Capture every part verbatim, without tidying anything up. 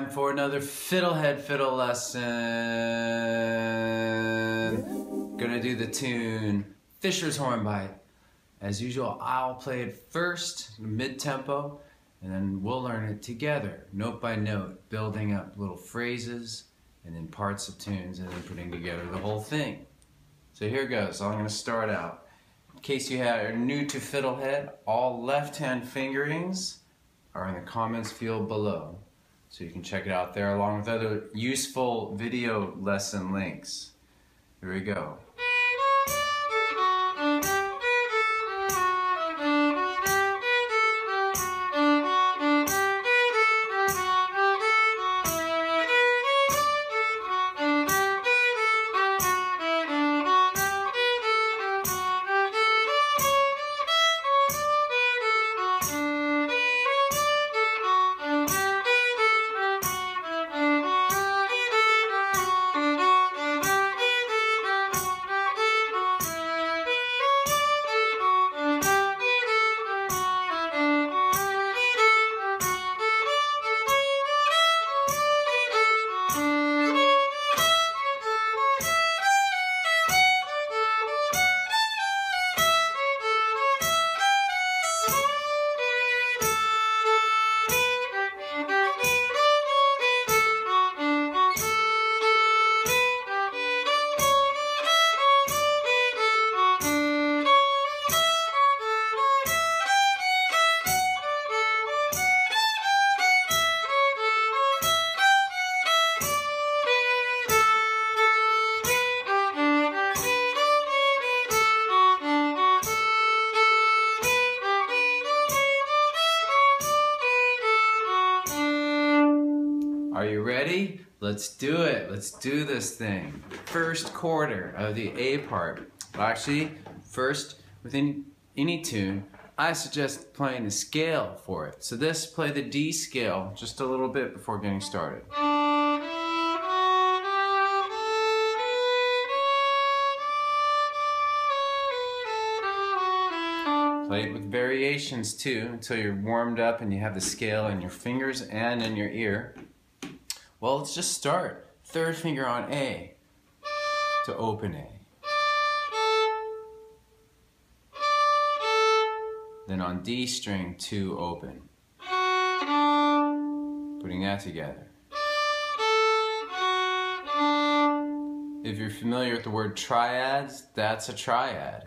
time for another Fiddlehead fiddle lesson. Gonna do the tune Fisher's Hornpipe. As usual, I'll play it first, mid-tempo, and then we'll learn it together, note by note, building up little phrases and then parts of tunes and then putting together the whole thing. So here goes. So I'm gonna start out. In case you are new to Fiddlehead, all left-hand fingerings are in the comments field below, so you can check it out there along with other useful video lesson links. Here we go. Are you ready? Let's do it. Let's do this thing. First quarter of the A part. Actually, first, with any, any tune, I suggest playing the scale for it. So this, play the D scale just a little bit before getting started. Play it with variations too until you're warmed up and you have the scale in your fingers and in your ear. Well, let's just start. Third finger on A to open A. Then on D string to open. Putting that together. If you're familiar with the word triads, that's a triad.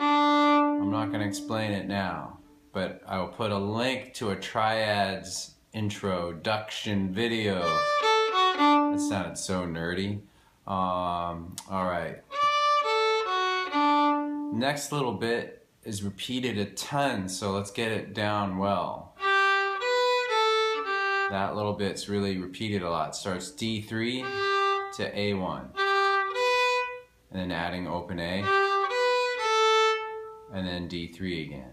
I'm not going to explain it now, but I will put a link to a triads introduction video. That sounded so nerdy. Um, all right. Next little bit is repeated a ton, so let's get it down well. That little bit's really repeated a lot. Starts D three to A one. And then adding open A. And then D three again.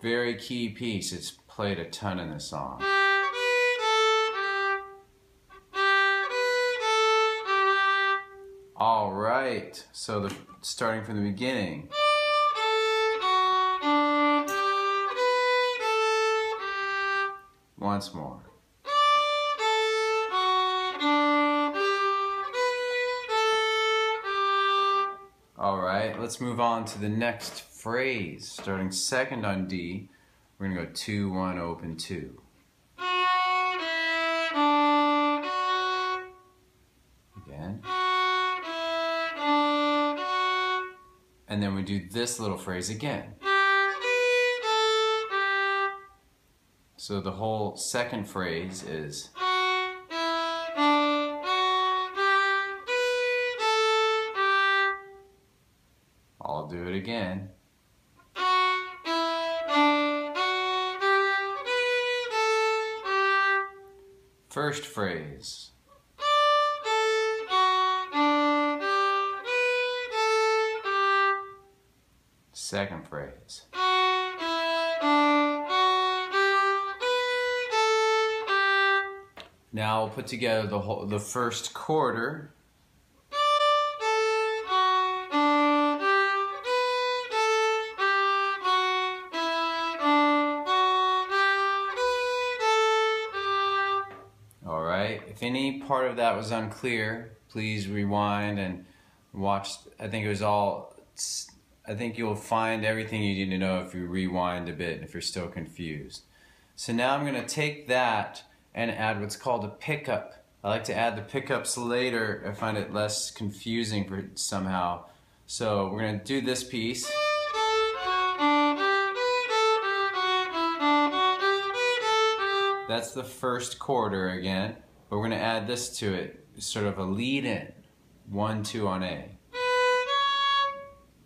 Very key piece. It's played a ton in this song. All right, so the, starting from the beginning. Once more. All right, let's move on to the next phrase, starting second on D. We're gonna go two, one, open two. Again. And then we do this little phrase again. So the whole second phrase is I'll do it again. First phrase. Second phrase. Now we'll put together the whole, the first quarter. If any part of that was unclear, please rewind and watch. I think it was all, I think you'll find everything you need to know if you rewind a bit, if you're still confused. So now I'm going to take that and add what's called a pickup. I like to add the pickups later. I find it less confusing for somehow. So we're going to do this piece. That's the first quarter again, but we're going to add this to it, sort of a lead-in, one, two on A.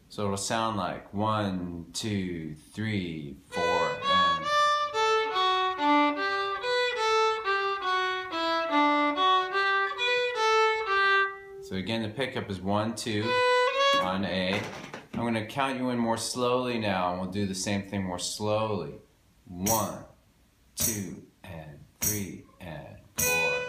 So it'll sound like one, two, three, four, and... So again, the pickup is one, two on A. I'm going to count you in more slowly now, and we'll do the same thing more slowly. One, two, and three, and four, and...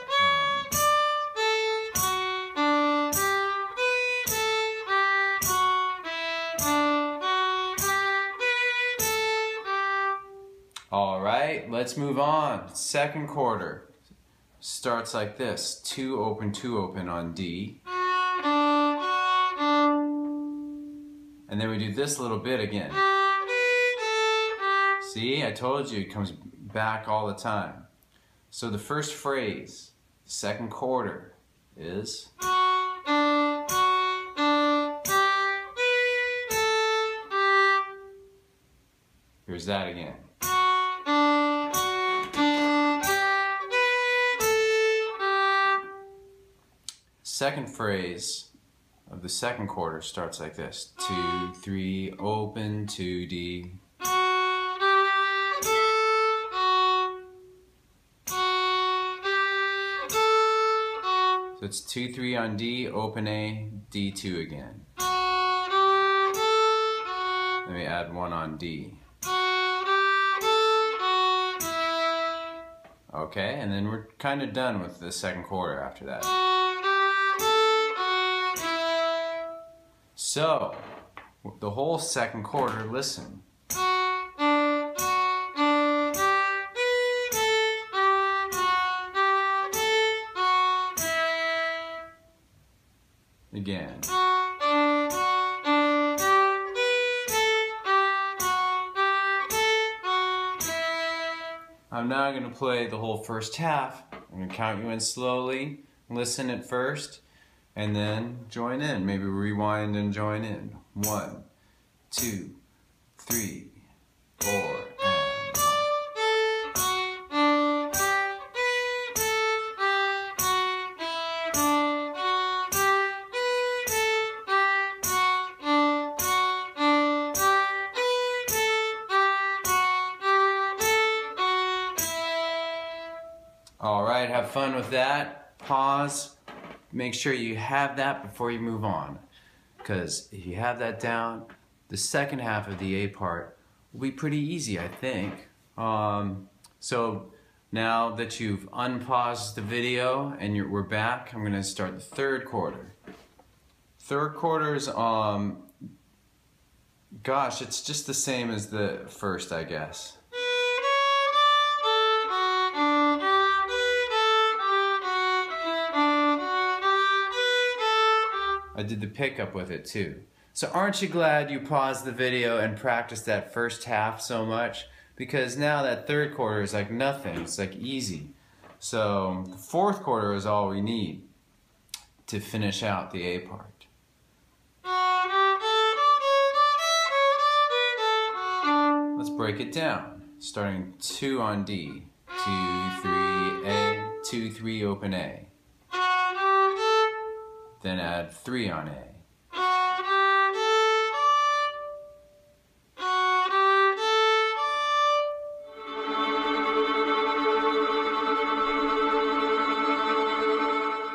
All right, let's move on. Second quarter starts like this. Two open, two open on D. And then we do this little bit again. See, I told you it comes back all the time. So the first phrase, second quarter, is... Here's that again. Second phrase of the second quarter starts like this. Two, three, open, two, D. So it's two, three on D, open A, D two again. Let me add one on D. Okay, and then we're kind of done with the second quarter after that. So, the whole second quarter, listen. Again. I'm now going to play the whole first half. I'm going to count you in slowly, listen at first, and then join in. Maybe rewind and join in. One, two, three, four. Alright, have fun with that. Pause. Make sure you have that before you move on. Because if you have that down, the second half of the A part will be pretty easy, I think. Um, so now that you've unpaused the video and you're, we're back, I'm going to start the third quarter. Third quarter's, um, gosh, it's just the same as the first, I guess. I did the pickup with it too. So aren't you glad you paused the video and practiced that first half so much? Because now that third quarter is like nothing, it's like easy. So the fourth quarter is all we need to finish out the A part. Let's break it down, starting two on D. Two, three, A, two, three, open A. Then add three on A.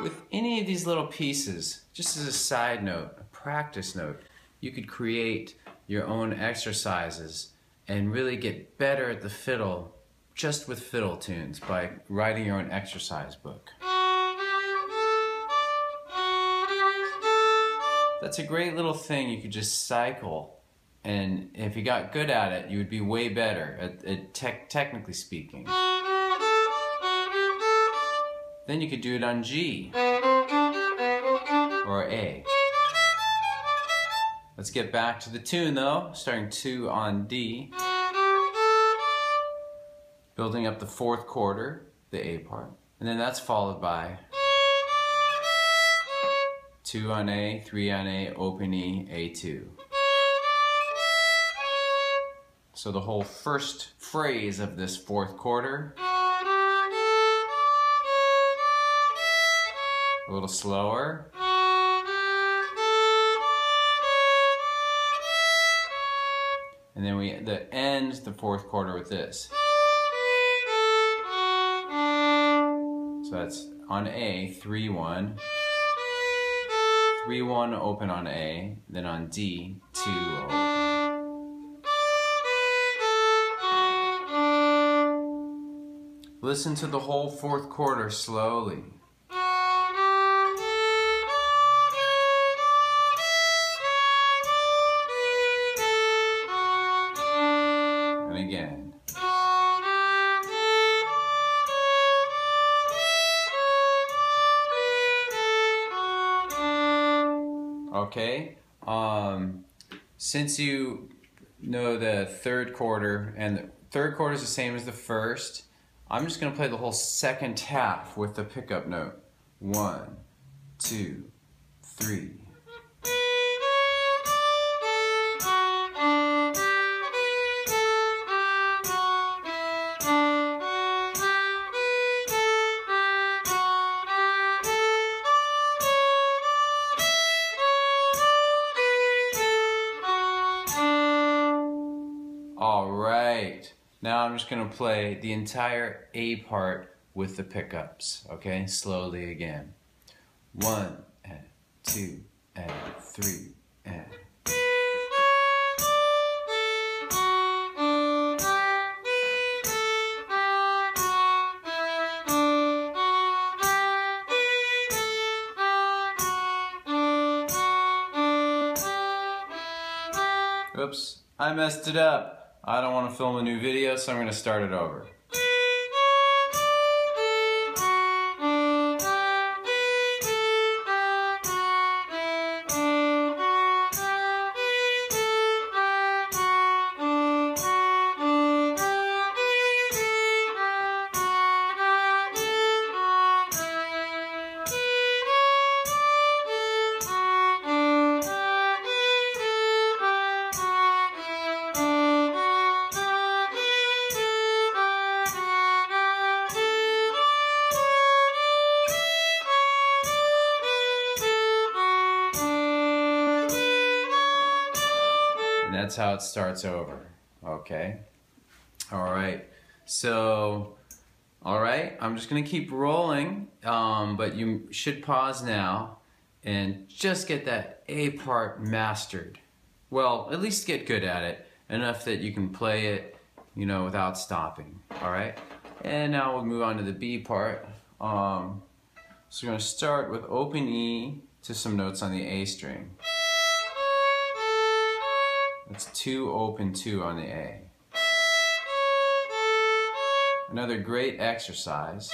With any of these little pieces, just as a side note, a practice note, you could create your own exercises and really get better at the fiddle just with fiddle tunes by writing your own exercise book. That's a great little thing you could just cycle, and if you got good at it, you would be way better, at, at te- technically speaking. Then you could do it on G or A. Let's get back to the tune though, starting two on D, building up the fourth quarter, the A part, and then that's followed by two on A, three on A, open E, A two. So the whole first phrase of this fourth quarter, a little slower. And then we the end the fourth quarter with this. So that's on A, three one. three one open on A, then on D, two open. Listen to the whole fourth quarter slowly. Again. Okay, um, since you know the third quarter, and the third quarter is the same as the first, I'm just going to play the whole second half with the pickup note. One, two, three. Alright, now I'm just going to play the entire A part with the pickups, okay? Slowly again. One, and two, and three, and... Oops, I messed it up. I don't want to film a new video, so I'm going to start it over. That's how it starts over, okay? All right, so, all right, I'm just gonna keep rolling, um, but you should pause now and just get that A part mastered. Well, at least get good at it, enough that you can play it, you know, without stopping, all right? And now we'll move on to the B part. Um, so we're gonna start with open E to some notes on the A string. That's two open two on the A. Another great exercise.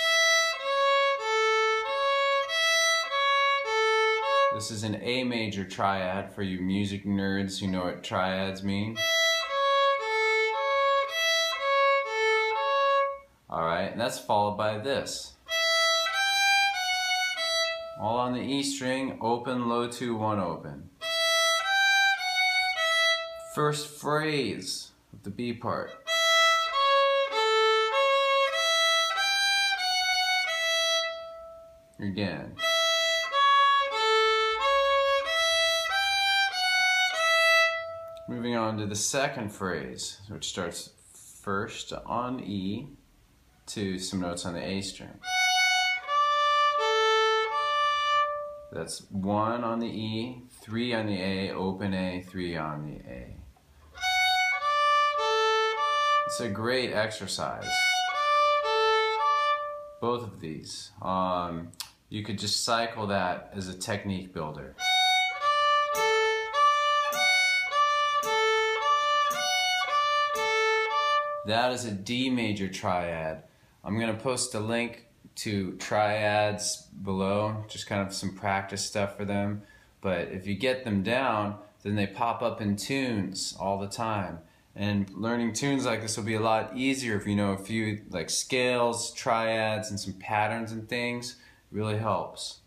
This is an A major triad for you music nerds who know what triads mean. All right, and that's followed by this. All on the E string, open, low two, one open. First phrase of the B part. Again. Moving on to the second phrase, which starts first on E to some notes on the A string. That's one on the E, three on the A, open A, three on the A. It's a great exercise. Both of these. Um, you could just cycle that as a technique builder. That is a D major triad. I'm going to post a link to triads below, just kind of some practice stuff for them. But if you get them down, then they pop up in tunes all the time. And learning tunes like this will be a lot easier if you know a few like scales, triads, and some patterns and things. It really helps.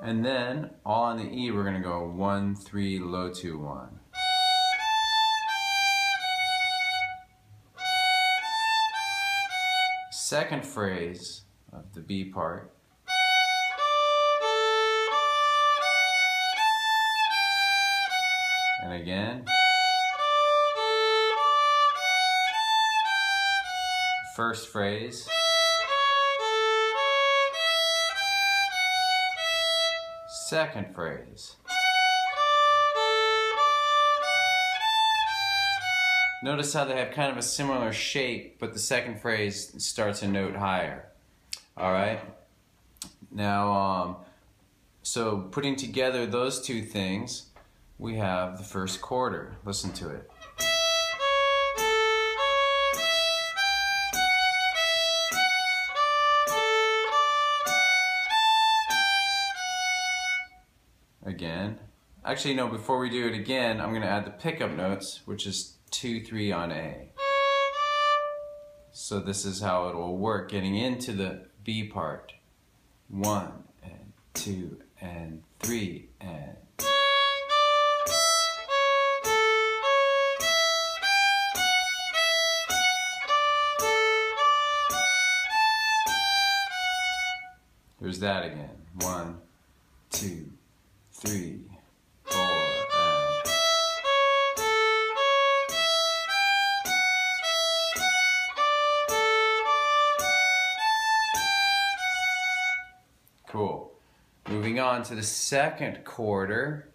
And then, all on the E, we're gonna go one, three, low, two, one. Second phrase of the B part. And again. First phrase. Second phrase. Notice how they have kind of a similar shape, but the second phrase starts a note higher. All right? Now, um, so putting together those two things, we have the first quarter. Listen to it. Again. Actually, no, before we do it again, I'm going to add the pickup notes, which is two, three on A. So this is how it will work, getting into the B part. One, and two, and three, and... There's that again. One, two, three, four, and... Cool. Moving on to the second quarter.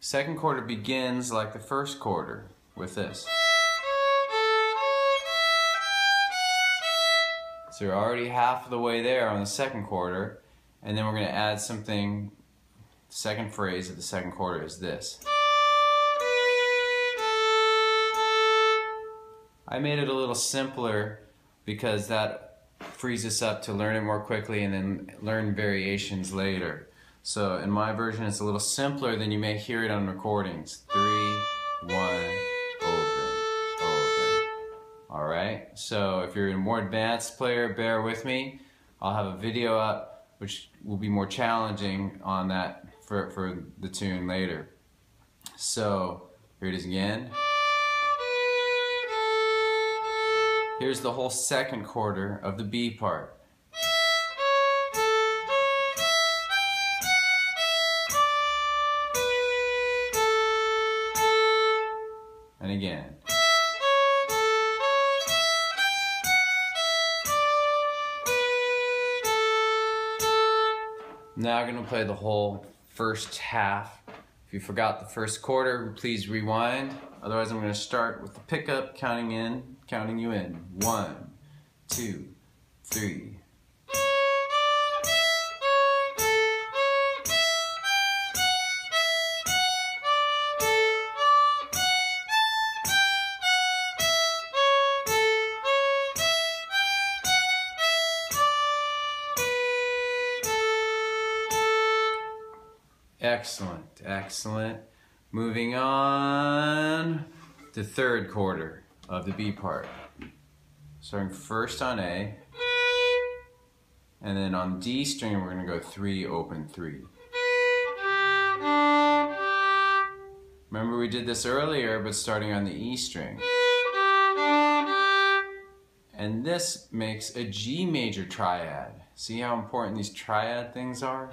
Second quarter begins like the first quarter with this. So you're already half of the way there on the second quarter, and then we're going to add something. The second phrase of the second quarter is this. I made it a little simpler because that frees us up to learn it more quickly and then learn variations later. So in my version it's a little simpler than you may hear it on recordings. Three, one, alright, so if you're a more advanced player, bear with me. I'll have a video up, which will be more challenging on that for, for the tune later. So, here it is again. Here's the whole second quarter of the B part. And again. Now I'm going to play the whole first half. If you forgot the first quarter, please rewind. Otherwise, I'm going to start with the pickup, counting in, counting you in. One, two, three. Excellent, excellent. Moving on to third quarter of the B part. Starting first on A, and then on D string we're going to go three, open three. Remember we did this earlier, but starting on the E string. And this makes a G major triad. See how important these triad things are?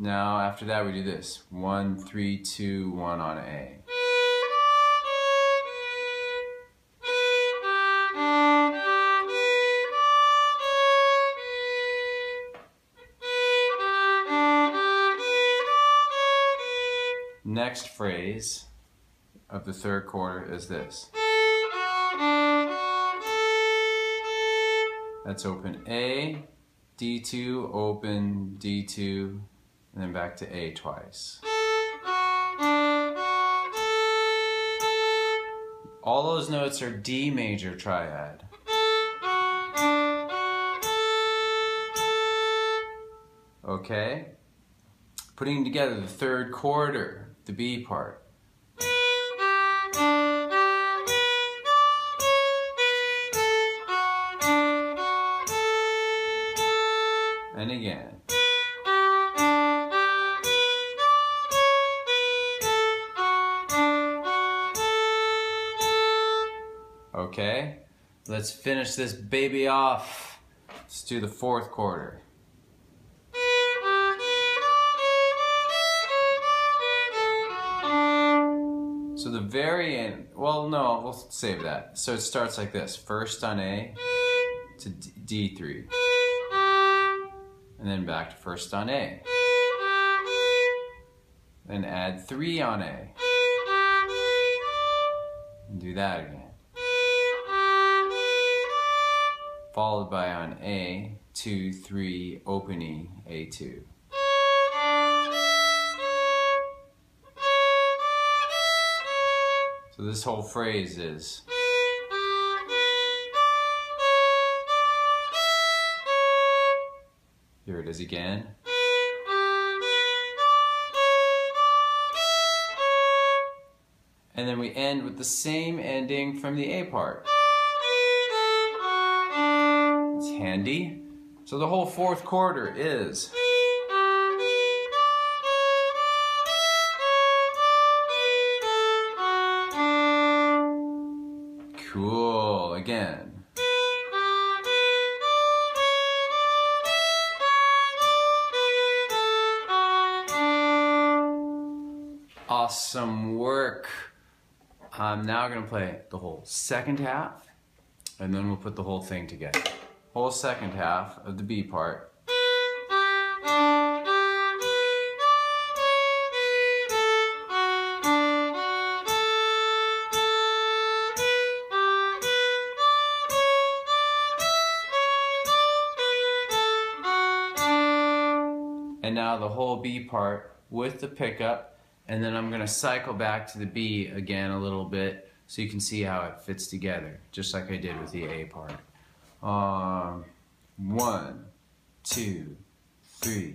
Now, after that, we do this. One, three, two, one on A. Next phrase of the third quarter is this. That's open A, D two, open D two, and then back to A twice. All those notes are D major triad. Okay? Putting together the third quarter, the B part. And again. Okay, let's finish this baby off. Let's do the fourth quarter. So the very end, well no, we'll save that. So it starts like this, first on A to D three. And then back to first on A. Then add three on A. And do that again. Followed by on A, two, three, open E, A two. So this whole phrase is. Here it is again. And then we end with the same ending from the A part. Handy. So the whole fourth quarter is. Cool. Again. Awesome work. I'm now going to play the whole second half, and then we'll put the whole thing together. Whole second half of the B part. And now the whole B part with the pickup, and then I'm going to cycle back to the B again a little bit so you can see how it fits together, just like I did with the A part. Um, one, two, three.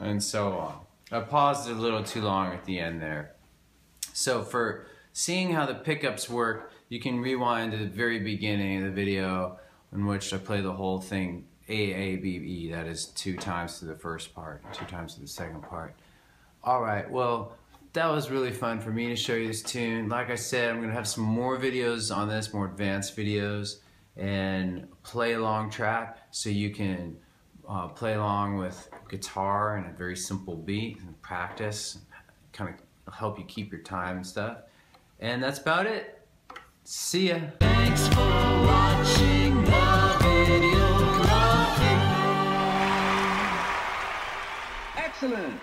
And so on. I paused a little too long at the end there. So for seeing how the pickups work, you can rewind to the very beginning of the video in which I play the whole thing A, A, B, E. That is two times to the first part, two times to the second part. All right, well, that was really fun for me to show you this tune. Like I said, I'm gonna have some more videos on this, more advanced videos, and play along track so you can Uh, play along with guitar and a very simple beat and practice and kind of help you keep your time and stuff. And that's about it. See ya. Thanks for watching the video graphic. Excellent.